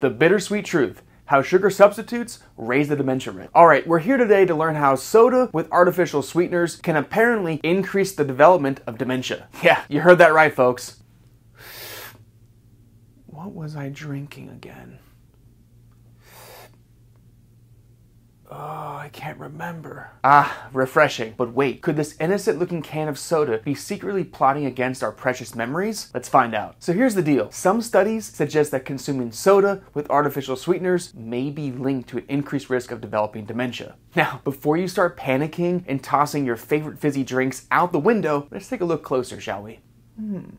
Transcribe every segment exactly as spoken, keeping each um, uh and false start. The bittersweet truth, how sugar substitutes raise the dementia risk. All right, we're here today to learn how soda with artificial sweeteners can apparently increase the development of dementia. Yeah, you heard that right, folks. What was I drinking again? Oh, I can't remember. Ah, refreshing. But wait, could this innocent-looking can of soda be secretly plotting against our precious memories? Let's find out. So here's the deal. Some studies suggest that consuming soda with artificial sweeteners may be linked to an increased risk of developing dementia. Now, before you start panicking and tossing your favorite fizzy drinks out the window, let's take a look closer, shall we? Hmm.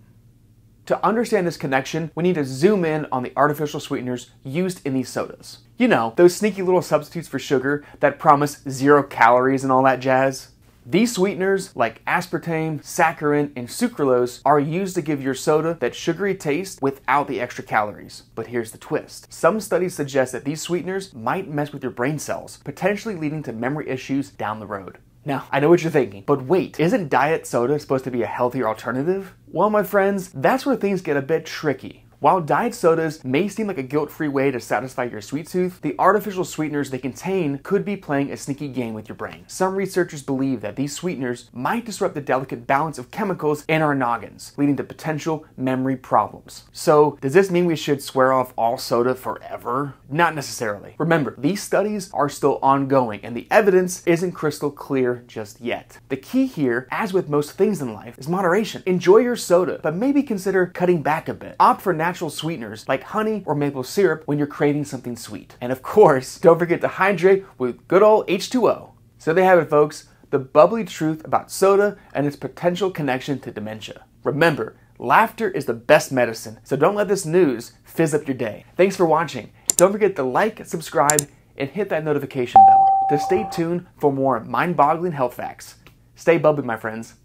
To understand this connection, we need to zoom in on the artificial sweeteners used in these sodas. You know, those sneaky little substitutes for sugar that promise zero calories and all that jazz. These sweeteners, like aspartame, saccharin, and sucralose, are used to give your soda that sugary taste without the extra calories. But here's the twist. Some studies suggest that these sweeteners might mess with your brain cells, potentially leading to memory issues down the road. Now, I know what you're thinking, but wait, isn't diet soda supposed to be a healthier alternative? Well, my friends, that's where things get a bit tricky. While diet sodas may seem like a guilt-free way to satisfy your sweet tooth, the artificial sweeteners they contain could be playing a sneaky game with your brain. Some researchers believe that these sweeteners might disrupt the delicate balance of chemicals in our noggins, leading to potential memory problems. So, does this mean we should swear off all soda forever? Not necessarily. Remember, these studies are still ongoing, and the evidence isn't crystal clear just yet. The key here, as with most things in life, is moderation. Enjoy your soda, but maybe consider cutting back a bit. Opt for now natural sweeteners like honey or maple syrup when you're craving something sweet. And of course, don't forget to hydrate with good old H two O. So there you have it, folks, the bubbly truth about soda and its potential connection to dementia. Remember, laughter is the best medicine, so don't let this news fizz up your day. Thanks for watching. Don't forget to like, subscribe, and hit that notification bell to stay tuned for more mind-boggling health facts. Stay bubbly, my friends.